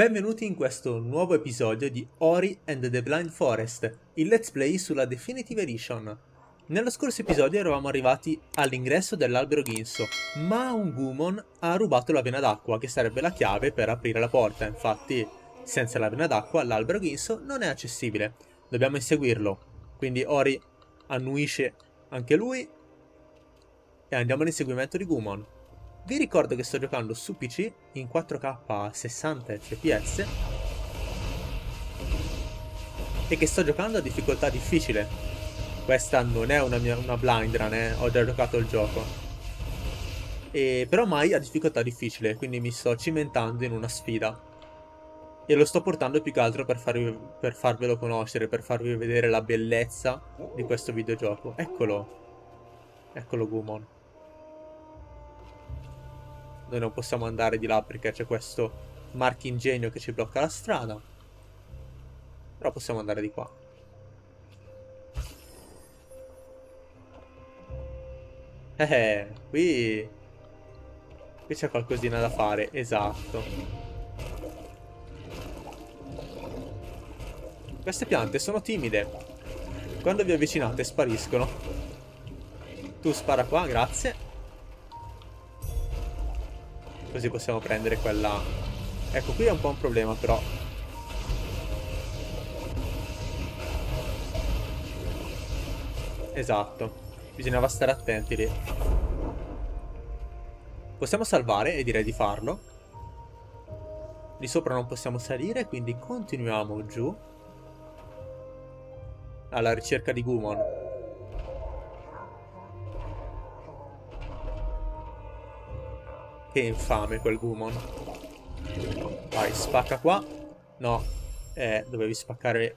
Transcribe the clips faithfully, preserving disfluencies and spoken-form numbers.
Benvenuti in questo nuovo episodio di Ori and the Blind Forest, il let's play sulla Definitive Edition. Nello scorso episodio eravamo arrivati all'ingresso dell'albero Ginso, ma un Gumo ha rubato la vena d'acqua, che sarebbe la chiave per aprire la porta. Infatti, senza la vena d'acqua l'albero Ginso non è accessibile. Dobbiamo inseguirlo, quindi Ori annuisce anche lui e andiamo all'inseguimento di Gumo. Vi ricordo che sto giocando su P C in quattro K a sessanta F P S e che sto giocando a difficoltà difficile. Questa non è una, mia, una blind run, eh? Ho già giocato il gioco. E però mai a difficoltà difficile, quindi mi sto cimentando in una sfida. E lo sto portando più che altro per, farvi, per farvelo conoscere, per farvi vedere la bellezza di questo videogioco. Eccolo, eccolo Gumo. Noi non possiamo andare di là perché c'è questo marchingegno che ci blocca la strada. Però possiamo andare di qua. Eh, qui... Qui c'è qualcosina da fare, esatto. Queste piante sono timide. Quando vi avvicinate spariscono. Tu spara qua, grazie. Così possiamo prendere quella... Ecco, qui è un po' un problema però. Esatto. Bisognava stare attenti lì. Possiamo salvare e direi di farlo. Lì sopra non possiamo salire, quindi continuiamo giù. Alla ricerca di Gumo. Che infame quel Gumo. Vai, spacca qua. No, eh, dovevi spaccare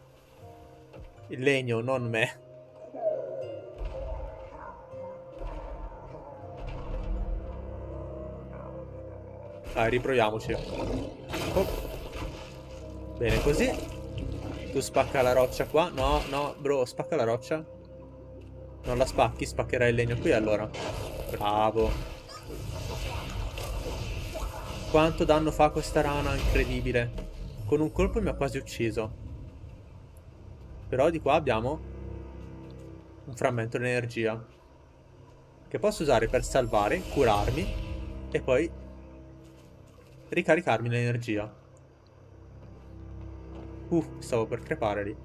il legno, non me. Dai, riproviamoci. Oh. Bene, così. Tu spacca la roccia qua. No, no, bro, spacca la roccia. Non la spacchi, spaccherai il legno qui allora. Bravo. Quanto danno fa questa rana, incredibile. Con un colpo mi ha quasi ucciso. Però di qua abbiamo un frammento di energia che posso usare per salvare, curarmi e poi ricaricarmi l'energia. Uh, stavo per crepare lì.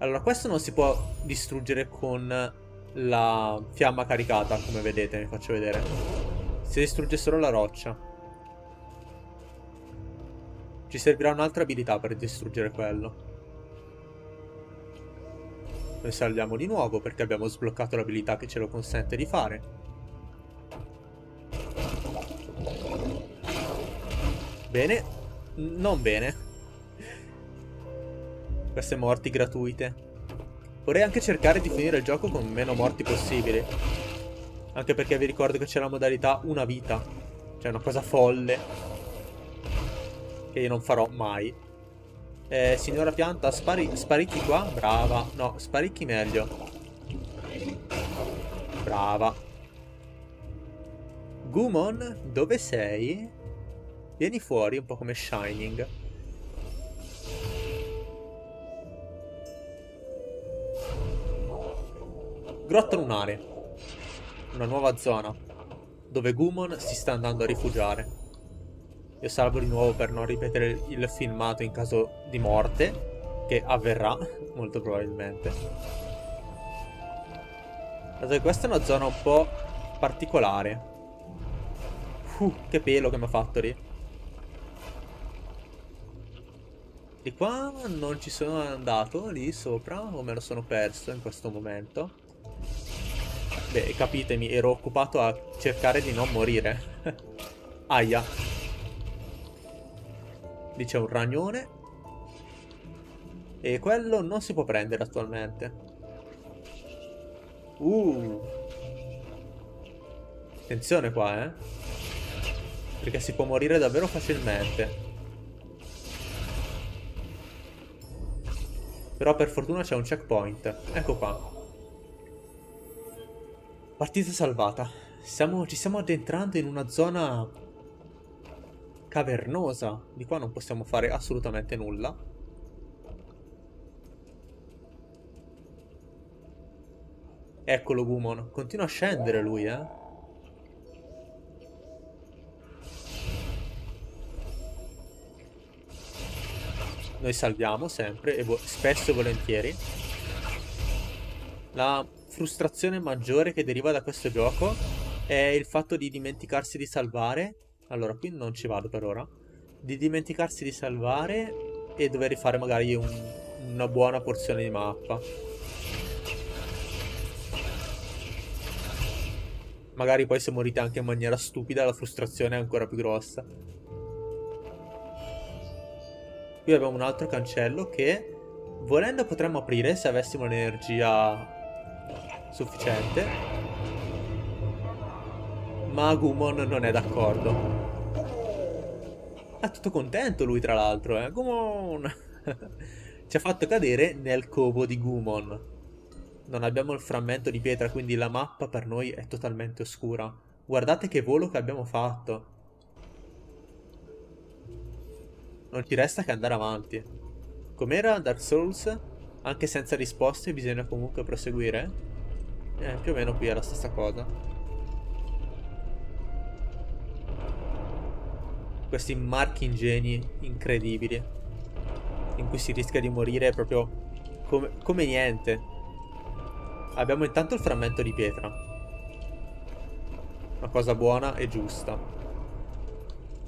Allora, questo non si può distruggere con la fiamma caricata, come vedete, vi faccio vedere. Si distrugge solo la roccia. Ci servirà un'altra abilità per distruggere quello. Noi salviamo di nuovo perché abbiamo sbloccato l'abilità che ce lo consente di fare. Bene. Non bene. Queste morti gratuite. Vorrei anche cercare di finire il gioco con meno morti possibili. Anche perché vi ricordo che c'è la modalità una vita. Cioè una cosa folle. Che non farò mai. Eh, signora pianta, spari sparicchi qua. Brava. No, sparicchi meglio. Brava. Gumo, dove sei? Vieni fuori, un po' come Shining. Grotta Lunare. Una nuova zona dove Gumo si sta andando a rifugiare. Io salvo di nuovo per non ripetere il filmato in caso di morte, che avverrà molto probabilmente. Allora, questa è una zona un po' particolare. Uh, che pelo che mi ha fatto lì. Di qua non ci sono andato, lì sopra, o me lo sono perso in questo momento. Beh, capitemi, ero occupato a cercare di non morire. Aia. Lì c'è un ragnone. E quello non si può prendere attualmente. Uh. Attenzione qua, eh. Perché si può morire davvero facilmente. Però per fortuna c'è un checkpoint. Ecco qua. Partita salvata. Siamo, ci stiamo addentrando in una zona... cavernosa. Di qua non possiamo fare assolutamente nulla. Eccolo Gumo, continua a scendere lui, eh. Noi salviamo sempre e spesso e volentieri. La frustrazione maggiore che deriva da questo gioco è il fatto di dimenticarsi di salvare. Allora, qui non ci vado per ora. Di dimenticarsi di salvare e dover rifare magari un, una buona porzione di mappa. Magari poi se morite anche in maniera stupida la frustrazione è ancora più grossa. Qui abbiamo un altro cancello che volendo potremmo aprire se avessimo l'energia sufficiente. Ma Gumon non è d'accordo. È tutto contento lui tra l'altro, eh. Gumon! Ci ha fatto cadere nel covo di Gumon. Non abbiamo il frammento di pietra, quindi la mappa per noi è totalmente oscura. Guardate che volo che abbiamo fatto. Non ci resta che andare avanti. Com'era Dark Souls? Anche senza risposte bisogna comunque proseguire. Eh, più o meno qui è la stessa cosa. Questi marchi ingegni incredibili, in cui si rischia di morire proprio come, come niente. Abbiamo intanto il frammento di pietra. Una cosa buona e giusta.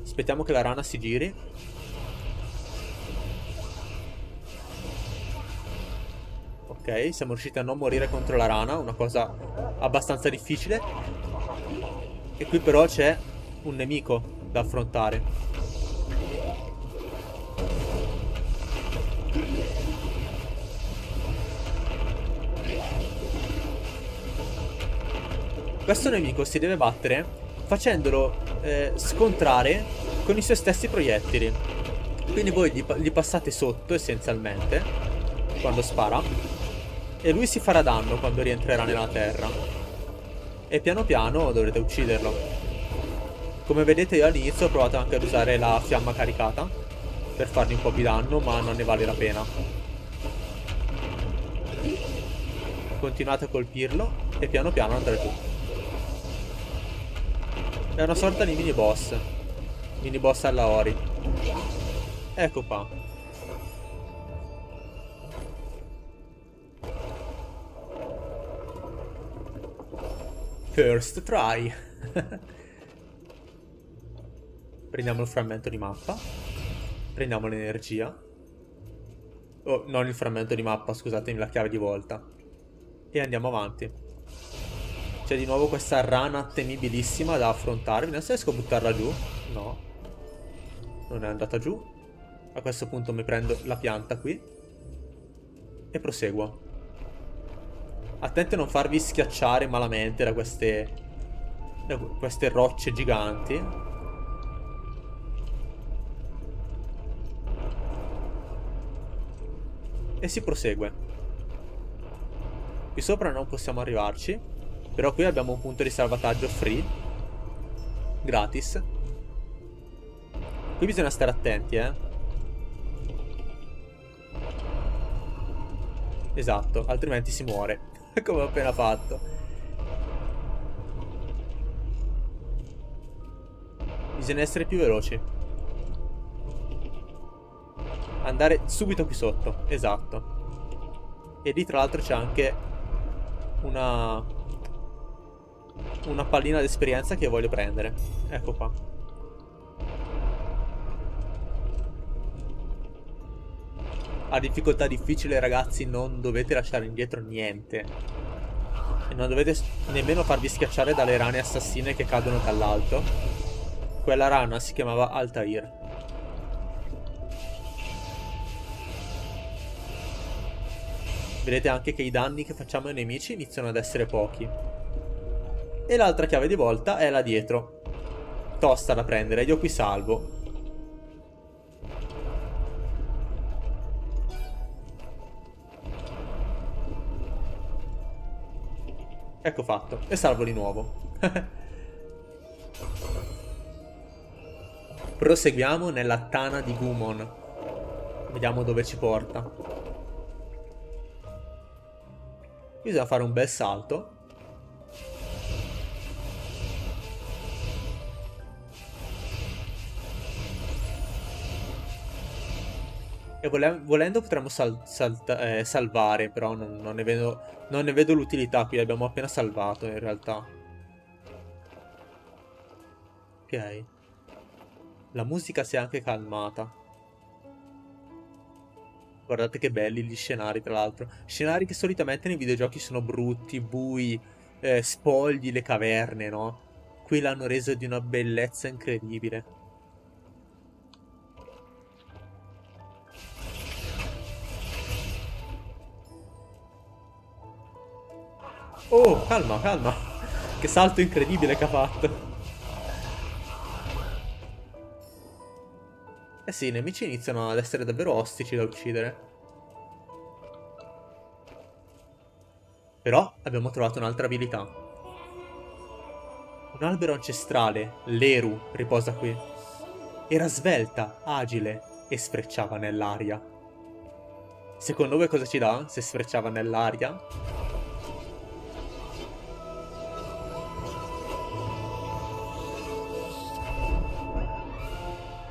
Aspettiamo che la rana si giri. Ok, siamo riusciti a non morire contro la rana. Una cosa abbastanza difficile. E qui però c'è un nemico da affrontare. Questo nemico si deve battere facendolo eh, scontrare con i suoi stessi proiettili. Quindi voi gli, gli passate sotto essenzialmente quando spara e lui si farà danno quando rientrerà nella terra. E piano piano dovrete ucciderlo. Come vedete io all'inizio ho provato anche ad usare la fiamma caricata per fargli un po' di danno, ma non ne vale la pena. Continuate a colpirlo e piano piano andrà giù. È una sorta di mini boss. Mini boss alla Ori. Ecco qua. First try. Prendiamo il frammento di mappa. Prendiamo l'energia. Oh, non il frammento di mappa, scusatemi, la chiave di volta. E andiamo avanti. C'è di nuovo questa rana temibilissima da affrontare. Non riesco a buttarla giù. No. Non è andata giù. A questo punto mi prendo la pianta qui. E proseguo. Attenti a non farvi schiacciare malamente da queste... Da queste rocce giganti. E si prosegue. Qui sopra non possiamo arrivarci. Però qui abbiamo un punto di salvataggio free, gratis. Qui bisogna stare attenti, eh. Esatto, altrimenti si muore, come ho appena fatto. Bisogna essere più veloci. Andare subito qui sotto, esatto. E lì tra l'altro c'è anche una... una pallina d'esperienza che voglio prendere. Ecco qua. A difficoltà difficile ragazzi non dovete lasciare indietro niente. E non dovete nemmeno farvi schiacciare dalle rane assassine che cadono dall'alto. Quella rana si chiamava Altair. Vedete anche che i danni che facciamo ai nemici iniziano ad essere pochi. E l'altra chiave di volta è là dietro. Tosta da prendere, io qui salvo. Ecco fatto, e salvo di nuovo. proseguiamo nella tana di Gumon. Vediamo dove ci porta. Qui bisogna fare un bel salto. E volendo potremmo sal eh, salvare, però non, non ne vedo, non ne vedo l'utilità qui, abbiamo appena salvato in realtà. Ok. La musica si è anche calmata. Guardate che belli gli scenari, tra l'altro. Scenari che solitamente nei videogiochi sono brutti, bui, eh, spogli, le caverne, no? Qui l'hanno reso di una bellezza incredibile. Oh, calma, calma. Che salto incredibile che ha fatto. Eh sì, i nemici iniziano ad essere davvero ostici da uccidere. Però abbiamo trovato un'altra abilità. Un albero ancestrale, Leru, riposa qui. Era svelta, agile e sfrecciava nell'aria. Secondo voi cosa ci dà se sfrecciava nell'aria?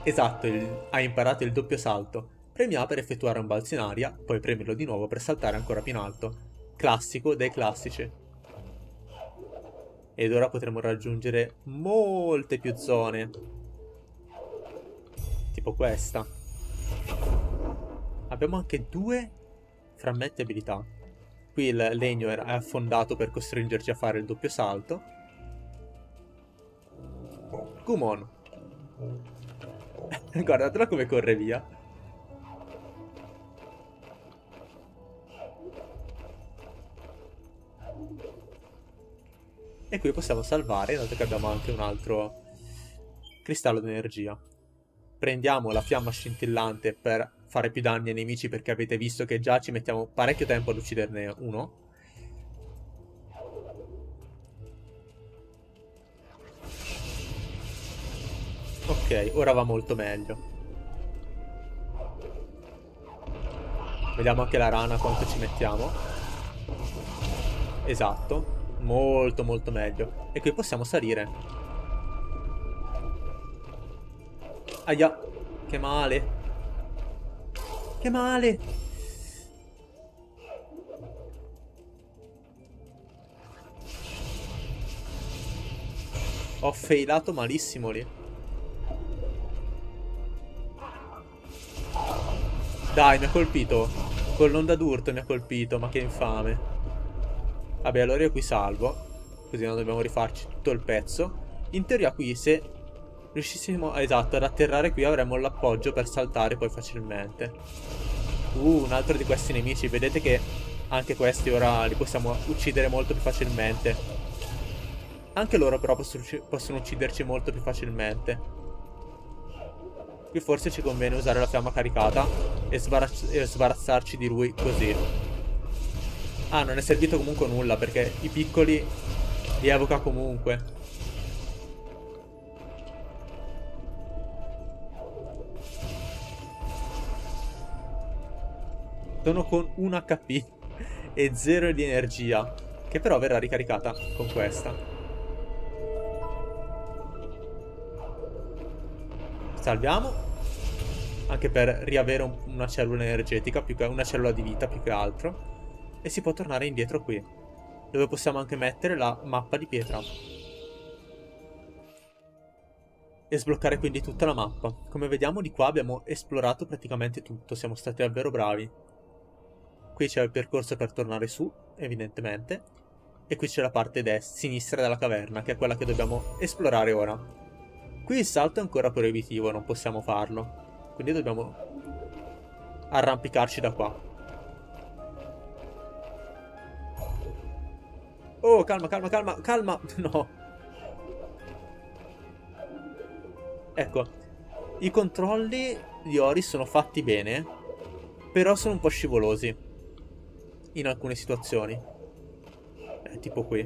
Esatto, il... ha imparato il doppio salto. Premia per effettuare un balzo in aria, poi premerlo di nuovo per saltare ancora più in alto. Classico dei classici. Ed ora potremo raggiungere molte più zone. Tipo questa. Abbiamo anche due frammenti abilità. Qui il legno è affondato per costringerci a fare il doppio salto. Gumon. Guardatela come corre via. E qui possiamo salvare, dato che abbiamo anche un altro cristallo d'energia. Prendiamo la fiamma scintillante per fare più danni ai nemici, perché avete visto che già ci mettiamo parecchio tempo ad ucciderne uno. Ok, ora va molto meglio. Vediamo anche la rana quanto ci mettiamo. Esatto. Molto molto meglio. E qui possiamo salire. Aia. Che male. Che male. Ho failato malissimo lì. Dai, mi ha colpito. Con l'onda d'urto mi ha colpito, ma che infame. Vabbè, allora io qui salvo, così non dobbiamo rifarci tutto il pezzo. In teoria qui, se riuscissimo, esatto, ad atterrare qui, avremmo l'appoggio per saltare poi facilmente. Uh, un altro di questi nemici. Vedete che anche questi ora li possiamo uccidere molto più facilmente. Anche loro però possono ucciderci molto più facilmente. Qui forse ci conviene usare la fiamma caricata e, e sbarazzarci di lui così. Ah, non è servito comunque nulla, perché i piccoli li evoca comunque. Sono con un H P e zero di energia, che però verrà ricaricata con questa. Salviamo, anche per riavere una cellula energetica, più che una cellula di vita più che altro. E si può tornare indietro qui, dove possiamo anche mettere la mappa di pietra. E sbloccare quindi tutta la mappa. Come vediamo di qua abbiamo esplorato praticamente tutto, siamo stati davvero bravi. Qui c'è il percorso per tornare su, evidentemente. E qui c'è la parte destra, sinistra della caverna, che è quella che dobbiamo esplorare ora. Qui il salto è ancora proibitivo, non possiamo farlo. Quindi dobbiamo arrampicarci da qua. Oh, calma, calma, calma, calma. No. Ecco, i controlli di Ori sono fatti bene, però sono un po' scivolosi in alcune situazioni. Eh, tipo qui.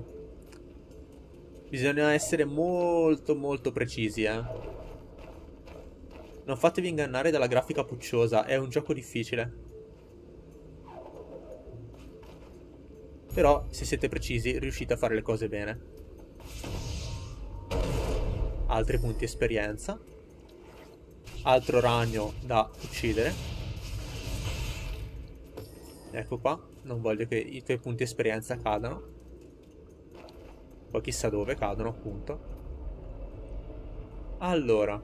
Bisogna essere molto molto precisi, eh. Non fatevi ingannare dalla grafica pucciosa, è un gioco difficile. Però, se siete precisi, riuscite a fare le cose bene. Altri punti esperienza. Altro ragno da uccidere. Ecco qua. Non voglio che i tuoi punti esperienza cadano. Poi chissà dove cadono, appunto. Allora,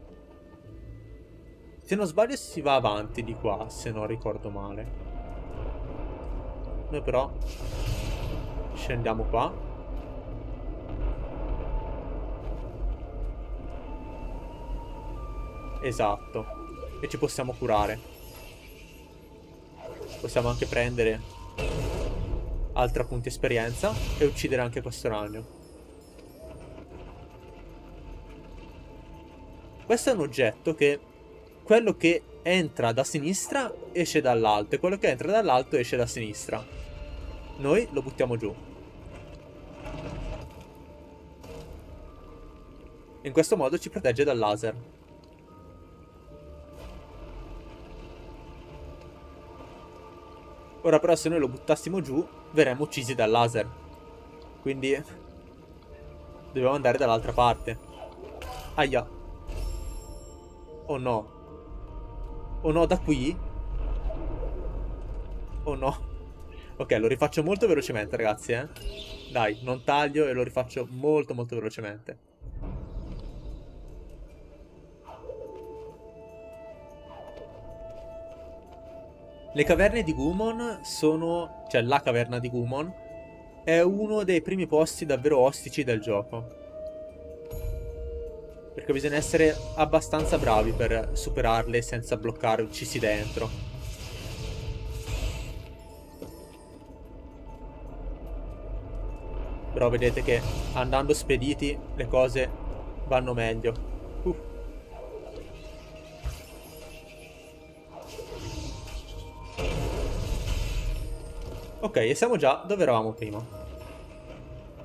se non sbaglio si va avanti di qua, se non ricordo male. Noi però scendiamo qua. Esatto. E ci possiamo curare. Possiamo anche prendere altra punti esperienza e uccidere anche questo ragno. Questo è un oggetto che quello che entra da sinistra esce dall'alto e quello che entra dall'alto esce da sinistra. Noi lo buttiamo giù. In questo modo ci protegge dal laser. Ora però se noi lo buttassimo giù, verremmo uccisi dal laser. Quindi dobbiamo andare dall'altra parte. Aia. Oh no. Oh no, da qui? Oh no. Ok, lo rifaccio molto velocemente, ragazzi, eh. Dai, non taglio e lo rifaccio molto molto velocemente. Le caverne di Gumon sono... cioè la caverna di Gumon è uno dei primi posti davvero ostici del gioco. Perché bisogna essere abbastanza bravi per superarle senza bloccare uccisi dentro. Però vedete che andando spediti le cose vanno meglio. Uh. Ok, e siamo già dove eravamo prima.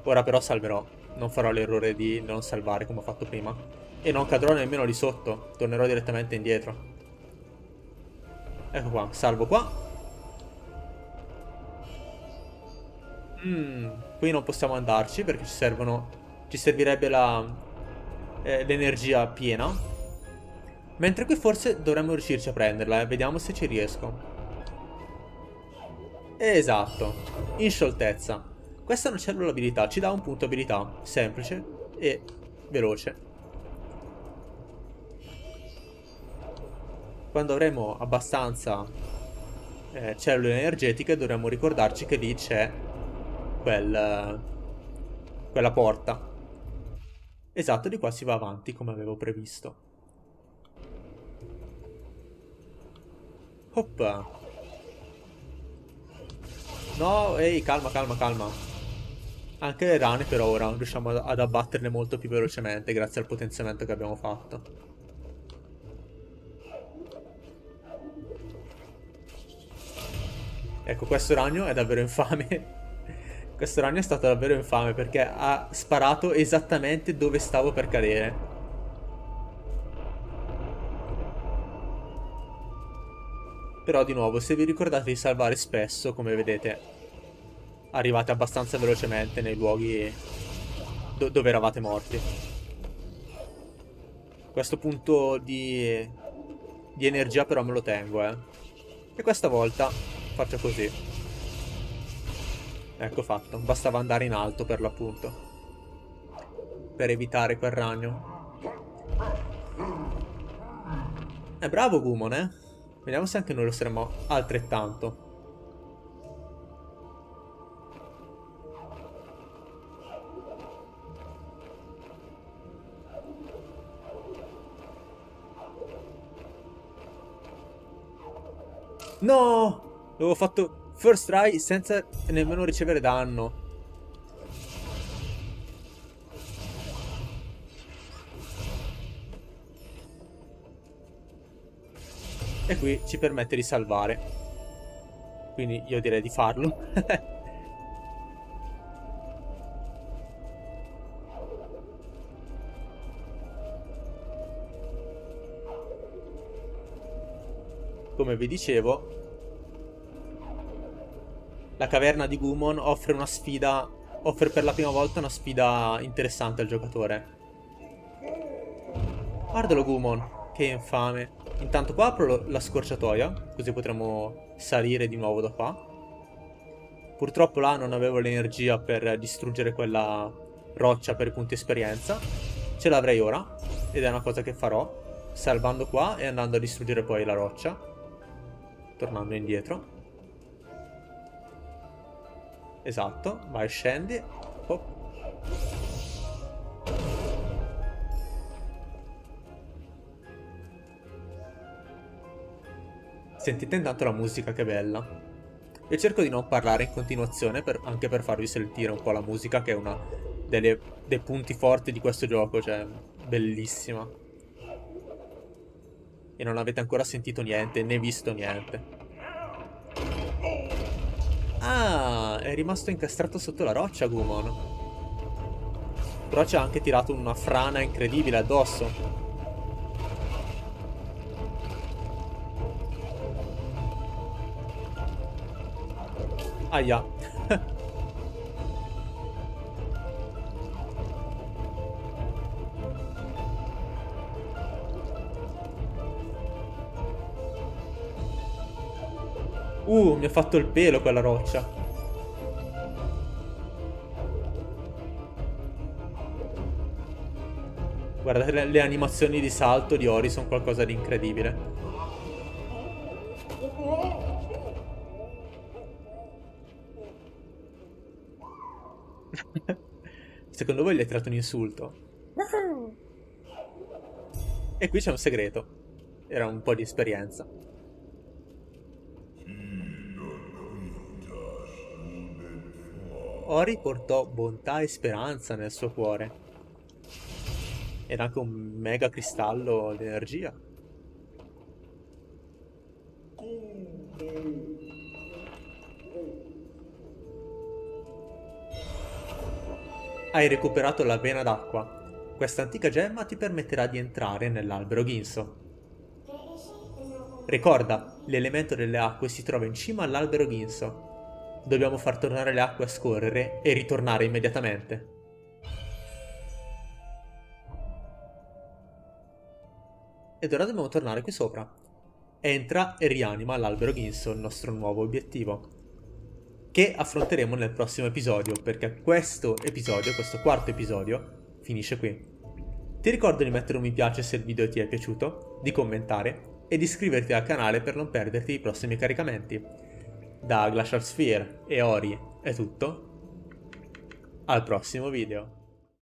Ora però salverò. Non farò l'errore di non salvare come ho fatto prima. E non cadrò nemmeno lì sotto. Tornerò direttamente indietro. Ecco qua, salvo qua. Mm, qui non possiamo andarci perché ci servono... ci servirebbe la... eh, l'energia piena. Mentre qui forse dovremmo riuscirci a prenderla, eh. Vediamo se ci riesco. Esatto, inscioltezza. Questa è una cellula abilità, ci dà un punto abilità, semplice e veloce. Quando avremo abbastanza eh, cellule energetiche dovremo ricordarci che lì c'è quel, eh, quella porta. Esatto, di qua si va avanti come avevo previsto. Hoppa. No, ehi, calma, calma, calma. Anche le rane per ora riusciamo ad abbatterle molto più velocemente grazie al potenziamento che abbiamo fatto. Ecco, questo ragno è davvero infame. Questo ragno è stato davvero infame perché ha sparato esattamente dove stavo per cadere. Però di nuovo, se vi ricordate di salvare spesso, come vedete, arrivate abbastanza velocemente nei luoghi do dove eravate morti. Questo punto di... di energia però me lo tengo, eh. E questa volta faccio così. Ecco fatto, bastava andare in alto per l'appunto. Per evitare quel ragno. È bravo Gumon, eh. Vediamo se anche noi lo saremo altrettanto. No! L'avevo fatto first try senza nemmeno ricevere danno. E qui ci permette di salvare. Quindi io direi di farlo. come vi dicevo, la caverna di Gumo offre una sfida, offre per la prima volta una sfida interessante al giocatore. Guardalo Gumo, che infame. Intanto qua apro la scorciatoia, così potremo salire di nuovo da qua. Purtroppo là non avevo l'energia per distruggere quella roccia per i punti esperienza. Ce l'avrei ora, ed è una cosa che farò, salvando qua e andando a distruggere poi la roccia, tornando indietro. Esatto, vai, scendi. Hop. Sentite intanto la musica, che bella. Io cerco di non parlare in continuazione per, anche per farvi sentire un po' la musica, che è una delle, dei punti forti di questo gioco, cioè bellissima. E non avete ancora sentito niente né visto niente. Ah, è rimasto incastrato sotto la roccia Gumo. Però ci ha anche tirato una frana incredibile addosso. Aia. Uh, mi ha fatto il pelo quella roccia. Guardate le, le animazioni di salto di Ori, sono qualcosa di incredibile. Secondo voi gli è tirato un insulto? E qui c'è un segreto. Era un po' di esperienza. Ori portò bontà e speranza nel suo cuore. Ed anche un mega cristallo di energia. Hai recuperato la vena d'acqua. Questa antica gemma ti permetterà di entrare nell'albero Ginso. Ricorda, l'elemento delle acque si trova in cima all'albero Ginso. Dobbiamo far tornare le acque a scorrere e ritornare immediatamente. Ed ora dobbiamo tornare qui sopra. Entra e rianima l'albero Ginso, il nostro nuovo obiettivo, che affronteremo nel prossimo episodio, perché questo episodio, questo quarto episodio, finisce qui. Ti ricordo di mettere un mi piace se il video ti è piaciuto, di commentare e di iscriverti al canale per non perderti i prossimi caricamenti. Da Glacial Sphere e Ori è tutto, al prossimo video!